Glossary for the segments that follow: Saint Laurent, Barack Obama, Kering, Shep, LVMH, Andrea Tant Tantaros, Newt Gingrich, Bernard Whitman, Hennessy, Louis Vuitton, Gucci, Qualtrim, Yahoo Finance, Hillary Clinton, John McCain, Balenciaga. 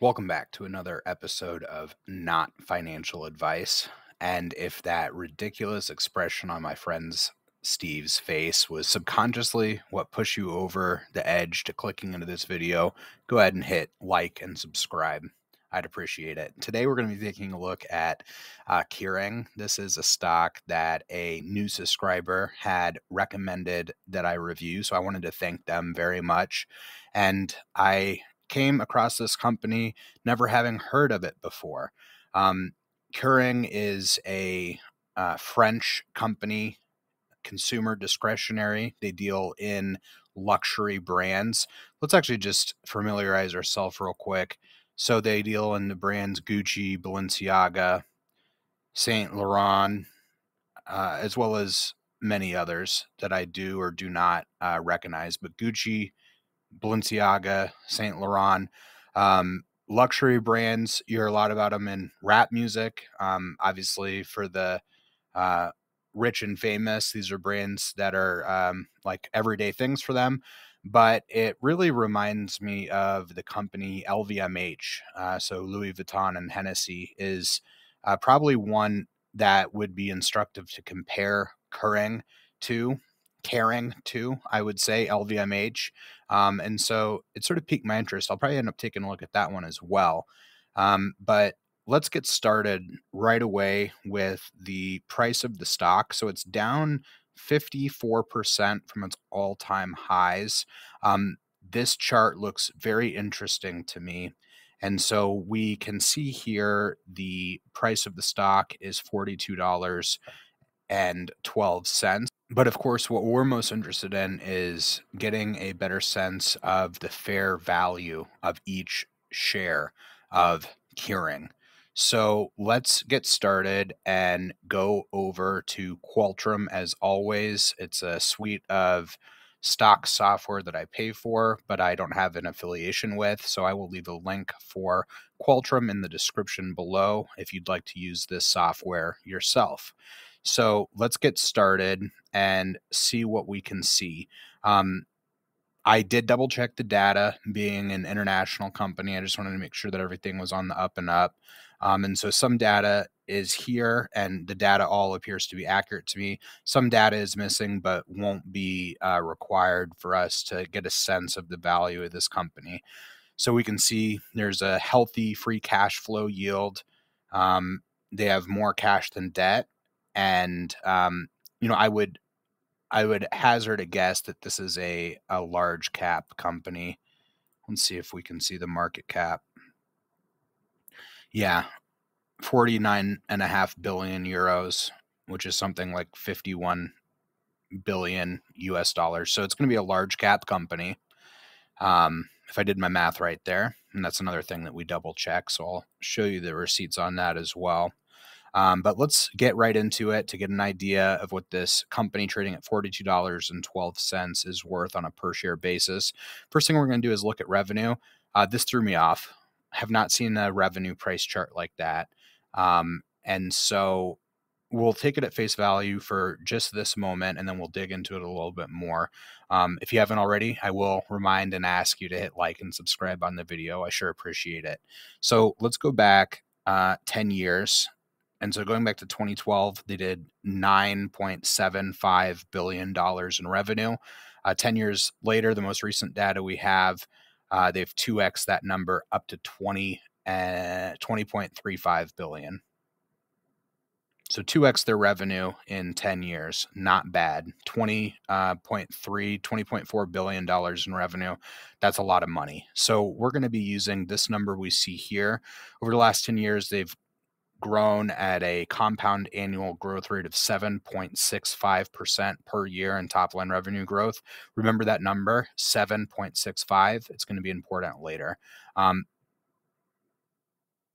Welcome back to another episode of Not Financial Advice. And if that ridiculous expression on my friend's Steve's face was subconsciously what pushed you over the edge to clicking into this video, go ahead and hit like and subscribe. I'd appreciate it. Today we're going to be taking a look at Kering. This is a stock that a new subscriber had recommended that I review, so I wanted to thank them very much. And I came across this company never having heard of it before. Kering is a French company, consumer discretionary. They deal in luxury brands. Let's actually just familiarize ourselves real quick. So they deal in the brands Gucci, Balenciaga, Saint Laurent, as well as many others that I do or do not recognize. But Gucci, Balenciaga, Saint Laurent, luxury brands. You hear a lot about them in rap music. Obviously, for the rich and famous, these are brands that are like everyday things for them. But it really reminds me of the company LVMH. So Louis Vuitton and Hennessy is probably one that would be instructive to compare Kering to, I would say, LVMH. And so it sort of piqued my interest. I'll probably end up taking a look at that one as well. But let's get started right away with the price of the stock. So it's down 54% from its all-time highs. This chart looks very interesting to me. And so we can see here the price of the stock is $42.12. But of course, what we're most interested in is getting a better sense of the fair value of each share of Kering. So let's get started and go over to Qualtrim as always. It's a suite of stock software that I pay for, but I don't have an affiliation with. So I will leave a link for Qualtrim in the description below if you'd like to use this software yourself. So let's get started and see what we can see. I did double check the data, being an international company. I just wanted to make sure that everything was on the up and up. And so some data is here and the data all appears to be accurate to me. Some data is missing, but won't be required for us to get a sense of the value of this company. So we can see there's a healthy free cash flow yield. They have more cash than debt. And, you know, I would hazard a guess that this is a large cap company. Let's see if we can see the market cap. Yeah, 49.5 billion euros, which is something like 51 billion US dollars. So it's going to be a large cap company. If I did my math right there, and that's another thing that we double check. So I'll show you the receipts on that as well. But let's get right into it to get an idea of what this company trading at $42.12 is worth on a per share basis. First thing we're going to do is look at revenue. This threw me off. I have not seen a revenue price chart like that. And so we'll take it at face value for just this moment, and then we'll dig into it a little bit more. If you haven't already, I will remind and ask you to hit like and subscribe on the video. I sure appreciate it. So let's go back 10 years. And so going back to 2012, they did $9.75 billion in revenue. 10 years later, the most recent data we have, they've 2x that number up to 20.35 billion. So 2x their revenue in 10 years. Not bad. $20.4 billion in revenue. That's a lot of money. So we're going to be using this number we see here. Over the last 10 years, they've grown at a compound annual growth rate of 7.65% per year in top line revenue growth. Remember that number, 7.65. It's going to be important later.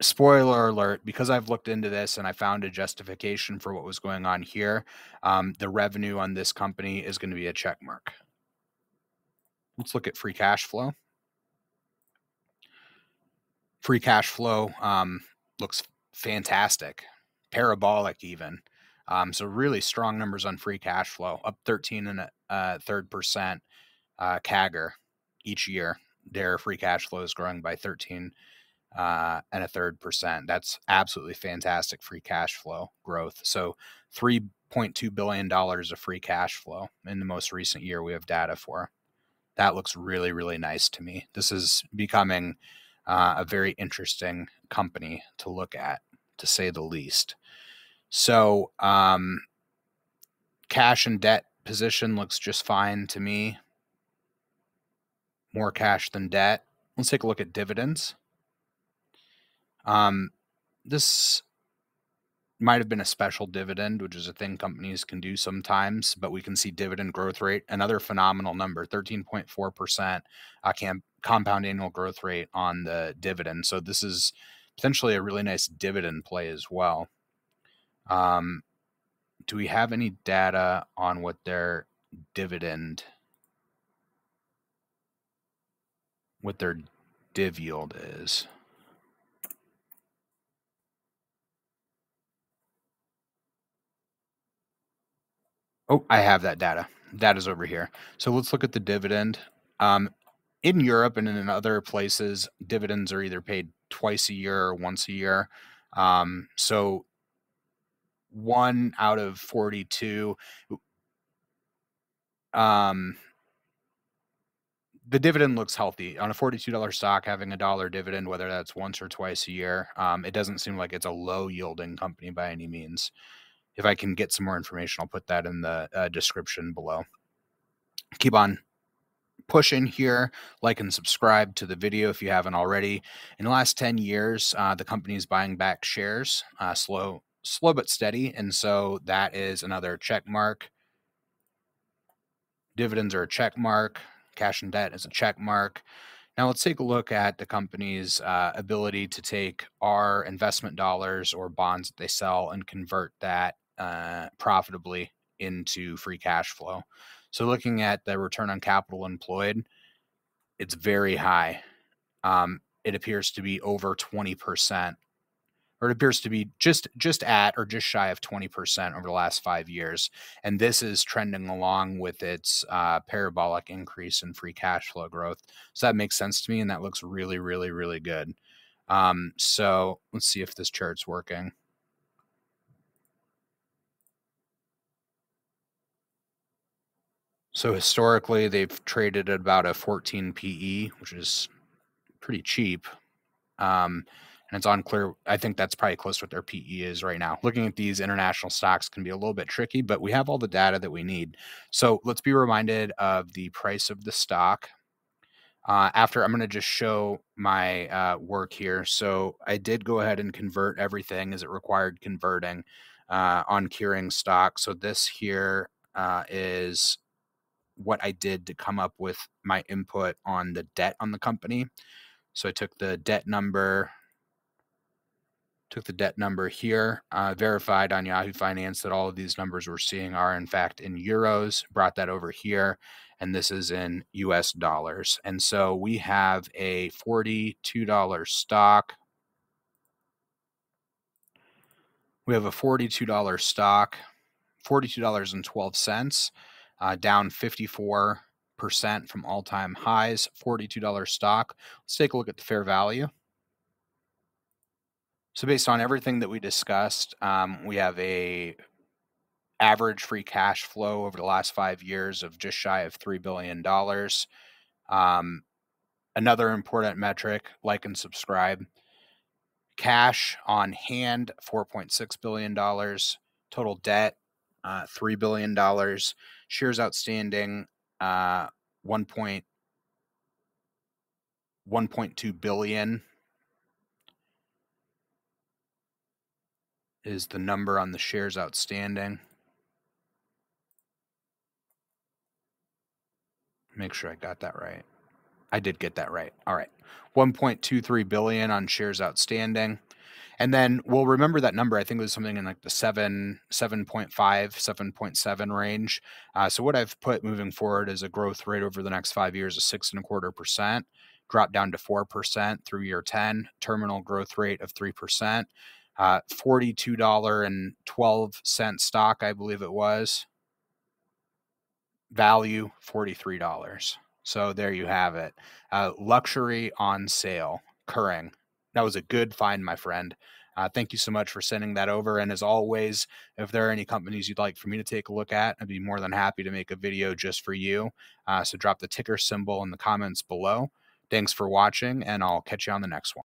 Spoiler alert, because I've looked into this and I found a justification for what was going on here, the revenue on this company is going to be a check mark. Let's look at free cash flow. Free cash flow looks fantastic, parabolic even. So really strong numbers on free cash flow, up 13.3% CAGR each year. Their free cash flow is growing by 13 and a 3%. That's absolutely fantastic free cash flow growth. So $3.2 billion of free cash flow in the most recent year we have data for. That looks really, really nice to me. This is becoming a very interesting company to look at, to say the least. So cash and debt position looks just fine to me. More cash than debt. Let's take a look at dividends. This might have been a special dividend, which is a thing companies can do sometimes, but we can see dividend growth rate, another phenomenal number, 13.4% compound annual growth rate on the dividend. So this is potentially a really nice dividend play as well. Do we have any data on what their dividend, what their div yield is? Oh, I have that data. That is over here. So let's look at the dividend. In Europe and in other places, dividends are either paid twice a year or once a year. So 1 out of 42. The dividend looks healthy on a $42 stock, having a dollar dividend, whether that's once or twice a year. It doesn't seem like it's a low yielding company by any means. If I can get some more information, I'll put that in the description below. Keep on pushing here. Like and subscribe to the video if you haven't already. In the last 10 years, the company is buying back shares, slow but steady. And so that is another check mark. Dividends are a check mark. Cash and debt is a check mark. Now let's take a look at the company's ability to take our investment dollars or bonds that they sell and convert that profitably into free cash flow. So looking at the return on capital employed, it's very high. It appears to be over 20%, or it appears to be just at or just shy of 20% over the last 5 years. And this is trending along with its parabolic increase in free cash flow growth. So that makes sense to me, and that looks really, really, really good. So let's see if this chart's working. So historically, they've traded at about a 14 PE, which is pretty cheap. And it's unclear. I think that's probably close to what their PE is right now. Looking at these international stocks can be a little bit tricky, but we have all the data that we need. So let's be reminded of the price of the stock. After, I'm going to just show my work here. So I did go ahead and convert everything as it required converting on Kering stock. So this here is what I did to come up with my input on the debt on the company. So I took the debt number. Took the debt number here, verified on Yahoo Finance that all of these numbers we're seeing are in fact in euros, brought that over here, and this is in US dollars. And so we have a $42 stock. We have a $42 stock, $42.12, down 54% from all-time highs, $42 stock. Let's take a look at the fair value. So based on everything that we discussed, we have a average free cash flow over the last 5 years of just shy of $3 billion. Another important metric, like and subscribe. Cash on hand, $4.6 billion. Total debt, $3 billion. Shares outstanding, 1.2 billion. Is the number on the shares outstanding. Make sure I got that right. I did get that right. All right. 1.23 billion on shares outstanding. And then we'll remember that number. I think it was something in like the 7.5, 7.7 range. So what I've put moving forward is a growth rate over the next 5 years of 6.25%, drop down to 4% through year 10, terminal growth rate of 3%. $42.12 stock, I believe it was. Value, $43. So there you have it. Luxury on sale, Kering, That was a good find, my friend. Thank you so much for sending that over. And as always, if there are any companies you'd like for me to take a look at, I'd be more than happy to make a video just for you. So drop the ticker symbol in the comments below. Thanks for watching, and I'll catch you on the next one.